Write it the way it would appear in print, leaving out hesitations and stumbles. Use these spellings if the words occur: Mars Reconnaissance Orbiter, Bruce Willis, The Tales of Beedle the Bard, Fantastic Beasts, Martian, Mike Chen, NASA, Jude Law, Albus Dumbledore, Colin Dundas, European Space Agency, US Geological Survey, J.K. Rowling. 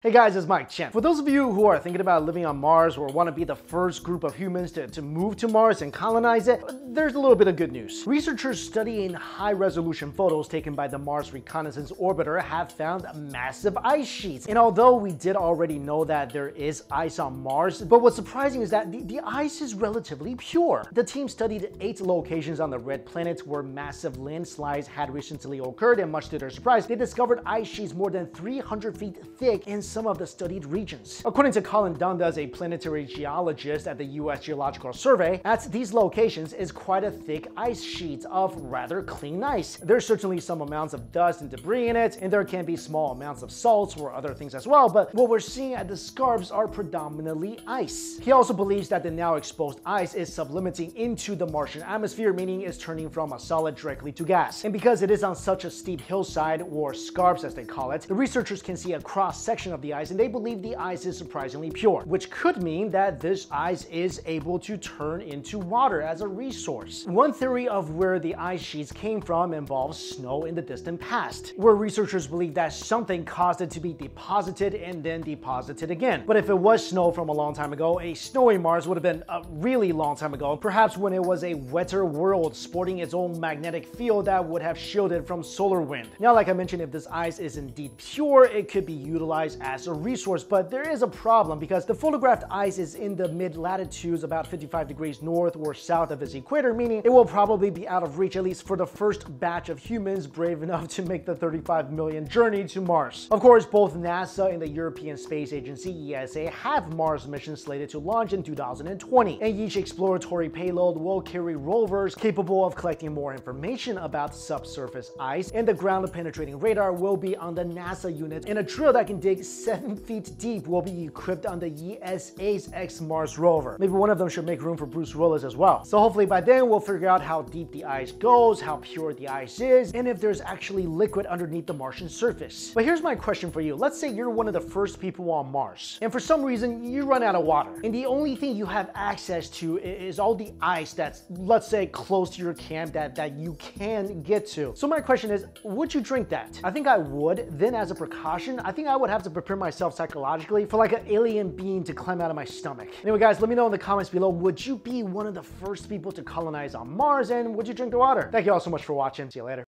Hey guys, it's Mike Chen. For those of you who are thinking about living on Mars or want to be the first group of humans to move to Mars and colonize it, there's a little bit of good news. Researchers studying high-resolution photos taken by the Mars Reconnaissance Orbiter have found massive ice sheets. And although we did already know that there is ice on Mars, but what's surprising is that the ice is relatively pure. The team studied 8 locations on the red planet where massive landslides had recently occurred, and much to their surprise, they discovered ice sheets more than 300 feet thick and some of the studied regions. According to Colin Dundas, a planetary geologist at the US Geological Survey, at these locations is quite a thick ice sheet of rather clean ice. There's certainly some amounts of dust and debris in it, and there can be small amounts of salts or other things as well, but what we're seeing at the scarps are predominantly ice. He also believes that the now exposed ice is sublimating into the Martian atmosphere, meaning it's turning from a solid directly to gas. And because it is on such a steep hillside, or scarps as they call it, the researchers can see a cross-section of the ice, and they believe the ice is surprisingly pure, which could mean that this ice is able to turn into water as a resource. One theory of where the ice sheets came from involves snow in the distant past, where researchers believe that something caused it to be deposited and then deposited again. But if it was snow from a long time ago, a snowy Mars would have been a really long time ago, perhaps when it was a wetter world sporting its own magnetic field that would have shielded from solar wind. Now, like I mentioned, if this ice is indeed pure, it could be utilized as a resource, but there is a problem because the photographed ice is in the mid-latitudes about 55 degrees north or south of its equator, meaning it will probably be out of reach, at least for the first batch of humans brave enough to make the 35 million journey to Mars. Of course, both NASA and the European Space Agency ESA have Mars missions slated to launch in 2020, and each exploratory payload will carry rovers capable of collecting more information about subsurface ice, and the ground-penetrating radar will be on the NASA unit, and a drill that can dig 7 feet deep will be equipped on the ESA's X-Mars rover. Maybe one of them should make room for Bruce Willis as well. So hopefully by then we'll figure out how deep the ice goes, how pure the ice is, and if there's actually liquid underneath the Martian surface. But here's my question for you. Let's say you're one of the first people on Mars, and for some reason you run out of water, and the only thing you have access to is all the ice that's, let's say, close to your camp that you can get to. So my question is, would you drink that? I think I would. Then as a precaution, I think I would have to prepare myself psychologically for like an alien being to climb out of my stomach. Anyway guys, let me know in the comments below, would you be one of the first people to colonize on Mars, and would you drink the water? Thank you all so much for watching. See you later.